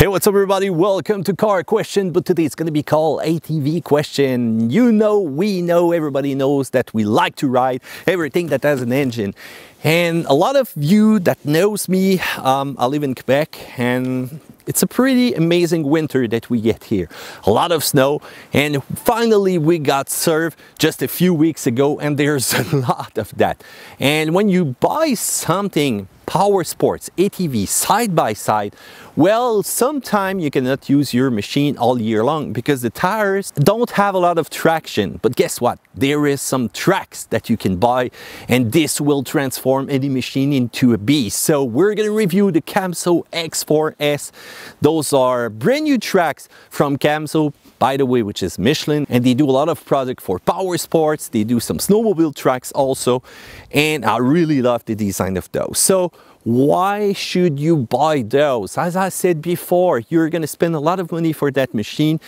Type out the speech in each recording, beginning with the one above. Hey, what's up everybody, welcome to Car Question, but today it's gonna be called ATV Question. You know, we know, everybody knows that we like to ride everything that has an engine. And a lot of you that knows me, I live in Quebec and it's a pretty amazing winter that we get here. A lot of snow, and finally we got surf just a few weeks ago, and there's a lot of that. And when you buy something, power sports, ATV, side by side, well, sometimes you cannot use your machine all year long because the tires don't have a lot of traction. But guess what? There is some tracks that you can buy, and this will transform any machine into a beast. So we're gonna review the Camso X4S. Those are brand new tracks from Camso, by the way, which is Michelin, and they do a lot of product for power sports. They do some snowmobile tracks also, and I really love the design of those. So why should you buy those? As I said before, you're gonna spend a lot of money for that machine.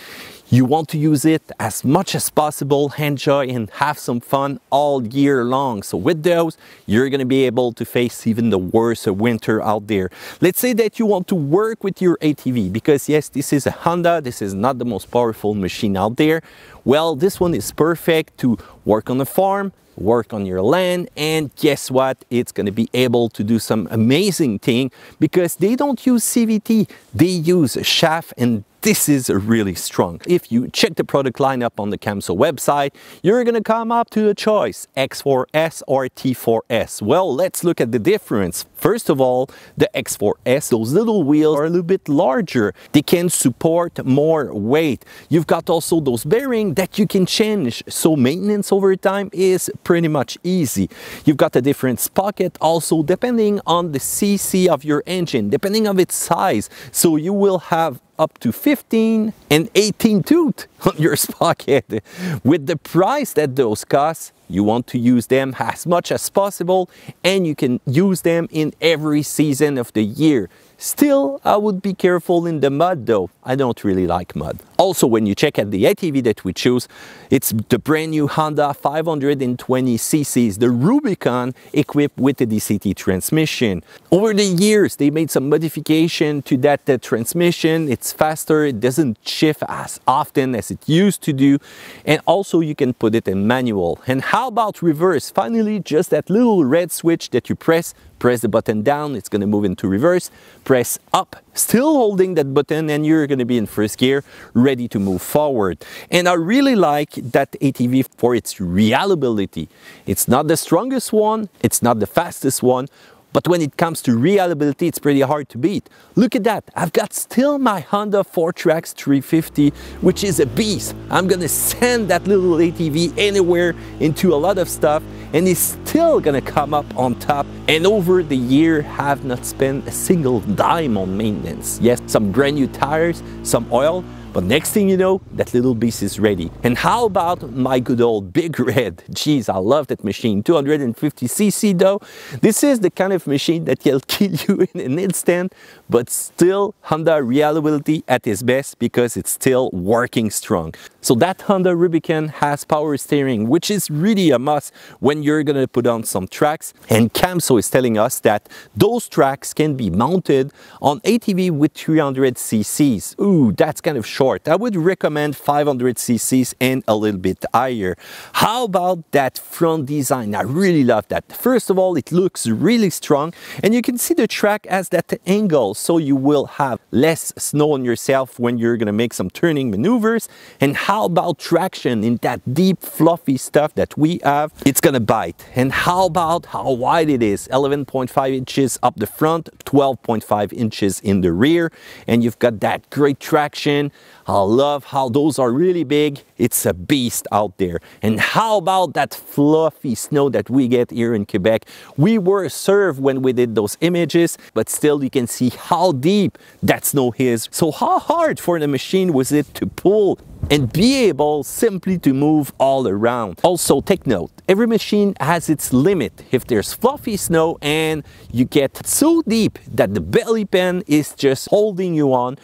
You want to use it as much as possible, enjoy and have some fun all year long. So with those, you're gonna be able to face even the worst winter out there. Let's say that you want to work with your ATV, because yes, this is a Honda, this is not the most powerful machine out there. Well, this one is perfect to work on a farm, work on your land, and guess what? It's going to be able to do some amazing thing because they don't use CVT, they use a shaft, and this is really strong. If you check the product lineup on the Camso website, you're going to come up to a choice, X4S or T4S. Well, let's look at the difference. First of all, the X4S, those little wheels are a little bit larger. They can support more weight. You've got also those bearings that you can change, so maintenance over time is pretty much easy. You've got a different pocket also depending on the cc of your engine, depending on its size, so you will have up to 15 and 18 tooth on your sprocket. With the price that those cost, you want to use them as much as possible, and you can use them in every season of the year. Still, I would be careful in the mud though. I don't really like mud. Also, when you check at the ATV that we choose, it's the brand new Honda 520 cc's, the Rubicon, equipped with the DCT transmission. Over the years, they made some modification to that transmission. It's faster, it doesn't shift as often as it used to do, and also you can put it in manual. And how about reverse? Finally, just that little red switch that you press the button down, it's going to move into reverse, press up, still holding that button, and you're going to be in first gear, ready to move forward. And I really like that ATV for its reliability. It's not the strongest one, it's not the fastest one, but when it comes to reliability, it's pretty hard to beat. Look at that, I've got still my Honda Fourtrax 350, which is a beast. I'm gonna send that little ATV anywhere, into a lot of stuff, and it's still gonna come up on top. And over the year, have not spent a single dime on maintenance. Yes, some brand new tires, some oil, but next thing you know, that little beast is ready. And how about my good old Big Red? Jeez, I love that machine. 250 cc though. This is the kind of machine that will kill you in an instant, but still Honda reliability at its best because it's still working strong. So that Honda Rubicon has power steering, which is really a must when you're gonna put on some tracks. And Camso is telling us that those tracks can be mounted on ATV with 300 cc's. Ooh, that's kind of short. I would recommend 500 cc's and a little bit higher. How about that front design? I really love that. First of all, it looks really strong, and you can see the track as that angle, so you will have less snow on yourself when you're gonna make some turning maneuvers. And how about traction in that deep fluffy stuff that we have? It's gonna bite. And how about how wide it is? 11.5 inches up the front, 12.5 inches in the rear, and you've got that great traction. I love how those are really big. It's a beast out there. And how about that fluffy snow that we get here in Quebec? We were served when we did those images, but still you can see how deep that snow is. So how hard for the machine was it to pull and be able simply to move all around? Also, take note, every machine has its limit. If there's fluffy snow and you get so deep that the belly pan is just holding you on,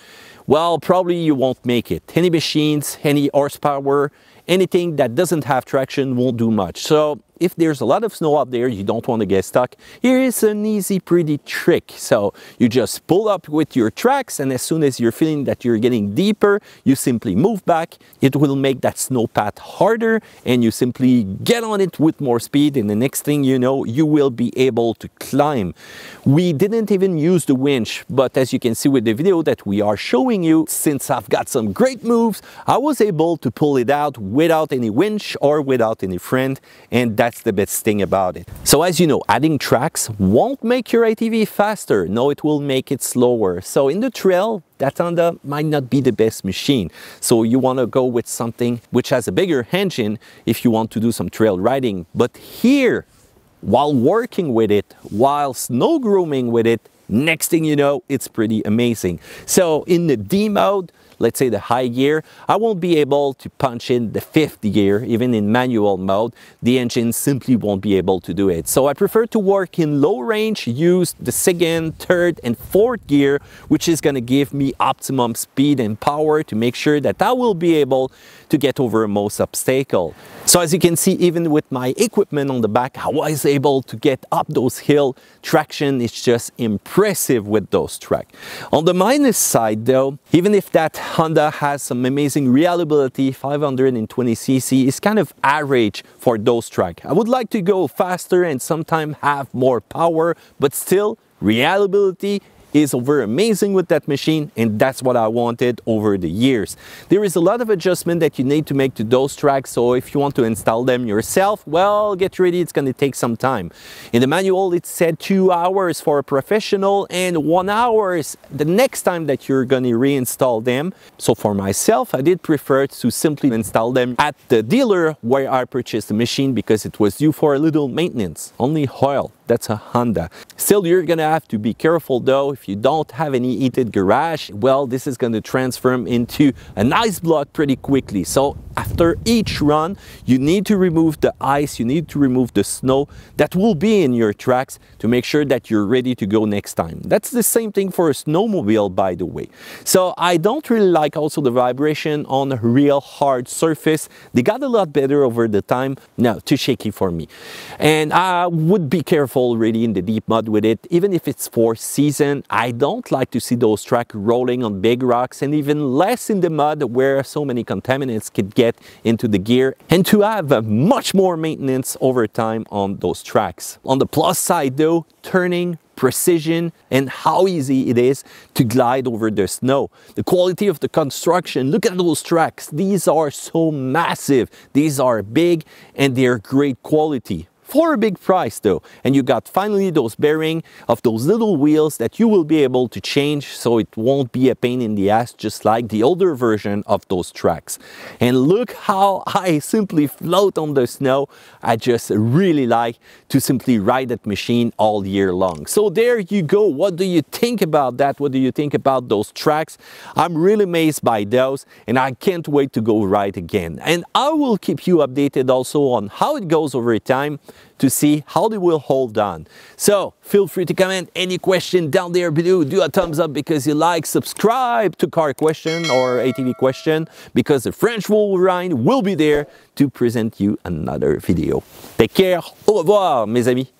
well, probably you won't make it. Any machines, any horsepower, anything that doesn't have traction won't do much. So if there's a lot of snow out there, you don't want to get stuck. Here is an easy, pretty trick. So you just pull up with your tracks, and as soon as you're feeling that you're getting deeper, you simply move back. It will make that snow path harder, and you simply get on it with more speed, and the next thing you know, you will be able to climb. We didn't even use the winch, but as you can see with the video that we are showing you, since I've got some great moves, I was able to pull it out without any winch or without any friend, and that's the best thing about it. So as you know, adding tracks won't make your ATV faster. No, it will make it slower. So in the trail, that Honda might not be the best machine. So you want to go with something which has a bigger engine if you want to do some trail riding. But here, while working with it, while snow grooming with it, next thing you know, it's pretty amazing. So in the D mode, let's say the high gear, I won't be able to punch in the fifth gear. Even in manual mode, the engine simply won't be able to do it. So I prefer to work in low range, use the second, third and fourth gear, which is going to give me optimum speed and power to make sure that I will be able to get over most obstacle. So as you can see, even with my equipment on the back, I was able to get up those hills. Traction is just impressive with those tracks. On the minus side though, even if that Honda has some amazing reliability, 520cc is kind of average for those tracks. I would like to go faster and sometimes have more power, but still, reliability is over amazing with that machine, and that's what I wanted over the years. There is a lot of adjustment that you need to make to those tracks, so if you want to install them yourself, well, get ready, it's going to take some time. In the manual, it said 2 hours for a professional and 1 hour is the next time that you're going to reinstall them. So for myself, I did prefer to simply install them at the dealer where I purchased the machine because it was due for a little maintenance, only oil. That's a Honda. Still, you're gonna have to be careful though. If you don't have any heated garage, well, this is gonna transform into an ice block pretty quickly. So after each run, you need to remove the ice, you need to remove the snow that will be in your tracks to make sure that you're ready to go next time. That's the same thing for a snowmobile, by the way. So I don't really like also the vibration on a real hard surface. They got a lot better over the time. No, too shaky for me. And I would be careful already in the deep mud with it, even if it's fourth season. I don't like to see those tracks rolling on big rocks, and even less in the mud where so many contaminants could get into the gear and to have a much more maintenance over time on those tracks. On the plus side though, turning, precision and how easy it is to glide over the snow. The quality of the construction, look at those tracks. These are so massive, these are big and they're great quality. For a big price though, and you got finally those bearing of those little wheels that you will be able to change, so it won't be a pain in the ass just like the older version of those tracks. And look how I simply float on the snow. I just really like to simply ride that machine all year long. So there you go. What do you think about that? What do you think about those tracks? I'm really amazed by those and I can't wait to go ride again. And I will keep you updated also on how it goes over time, to see how they will hold on. So feel free to comment any question down there below. Do a thumbs up because you like, subscribe to Car Question or ATV Question because the French Wool Rhine will be there to present you another video. Take care, au revoir mes amis.